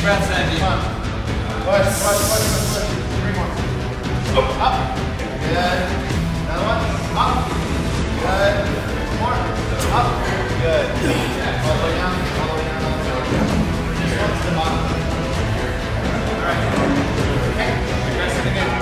Big breaths, Andy. Come on. Push. 3 more. Oh. Up. Good. Another one. Up. Good. 2 more. Up. Good. All the way down. All the way down. Just one to the bottom. All right. Okay. Big breaths in again.